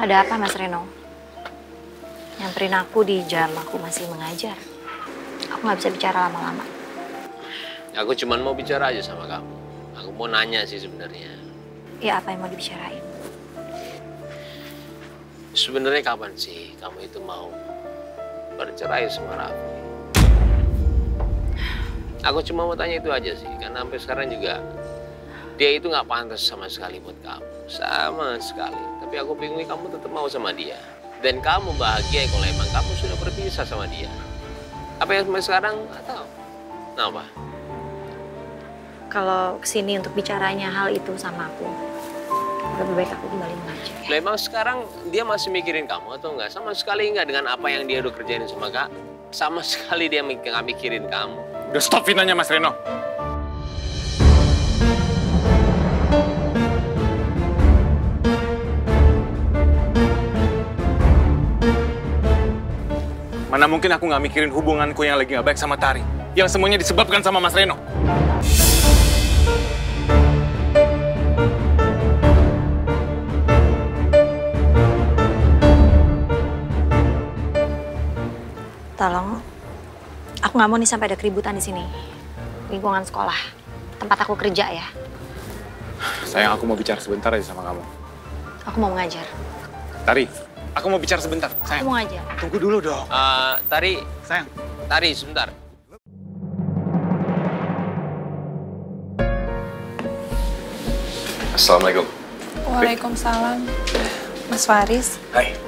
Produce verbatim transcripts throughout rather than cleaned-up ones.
Ada apa Mas Reno? Nyamperin aku di jam aku masih mengajar. Aku nggak bisa bicara lama-lama. Aku cuman mau bicara aja sama kamu. Aku mau nanya sih sebenarnya. Ya apa yang mau dibicarain? Sebenarnya kapan sih kamu itu mau bercerai sama Raffi? Aku cuma mau tanya itu aja sih, karena sampai sekarang juga dia itu nggak pantas sama sekali buat kamu, sama sekali. Tapi aku bingung kamu tetap mau sama dia. Dan kamu bahagia kalau emang kamu sudah berpisah sama dia. Apa yang sampai sekarang nggak tahu. Kenapa? Kalau kesini untuk bicaranya hal itu sama aku, lebih baik aku kembali mengajar. Lah emang sekarang dia masih mikirin kamu atau nggak? Sama sekali nggak dengan apa yang dia udah kerjain sama kak. Sama sekali dia nggak mikirin kamu. Udah stop fitnahnya Mas Reno. Mana mungkin aku nggak mikirin hubunganku yang lagi nggak baik sama Tari. Yang semuanya disebabkan sama Mas Reno. Tolong, aku nggak mau nih sampai ada keributan di sini. Lingkungan sekolah, tempat aku kerja ya. Sayang, aku mau bicara sebentar aja sama kamu. Aku mau mengajar. Tari. Aku mau bicara sebentar, sayang. Aku mau aja. Tunggu dulu dong. Uh, Tari, sayang. Tari, sebentar. Assalamualaikum. Waalaikumsalam. Mas Faris. Hai.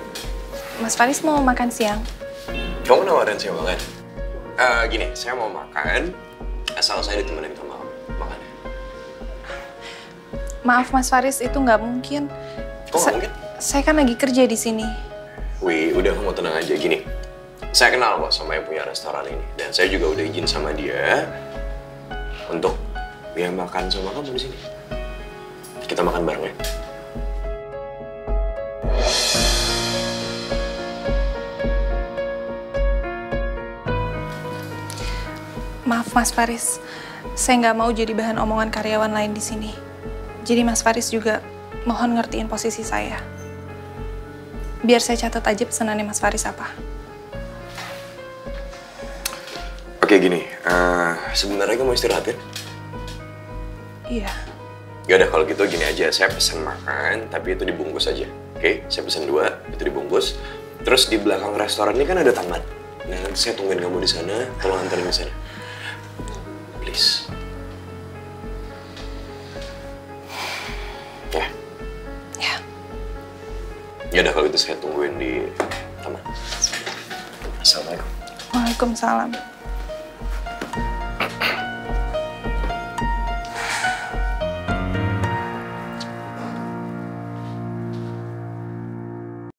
Mas Faris mau makan siang. Kamu nawarin siang makan? Uh, gini, saya mau makan, asal saya ditemenin sama makan. Maaf Mas Faris, itu nggak mungkin. Kok nggak mungkin? Saya kan lagi kerja di sini. Wih, udah kamu tenang aja. Gini, saya kenal kok sama yang punya restoran ini. Dan saya juga udah izin sama dia untuk biar makan sama kamu di sini. Kita makan bareng ya. Maaf Mas Faris, saya nggak mau jadi bahan omongan karyawan lain di sini. Jadi Mas Faris juga mohon ngertiin posisi saya. Biar saya catat aja pesanannya Mas Faris apa. Oke gini, uh, sebenarnya kamu istirahat ya? Iya. Yaudah kalau gitu gini aja, saya pesan makan tapi itu dibungkus aja. Oke, saya pesan dua, itu dibungkus. Terus di belakang restoran ini kan ada taman. Nah nanti saya tungguin kamu di sana, tolong anterin ke sana. Please. Ya. Ya. Yaudah kalau gitu saya tungguin di taman. Assalamualaikum. Waalaikumsalam.